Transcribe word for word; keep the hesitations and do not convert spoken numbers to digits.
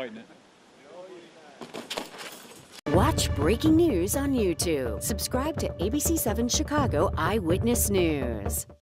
fighting it. Watch breaking news on YouTube. Subscribe to A B C seven Chicago Eyewitness News.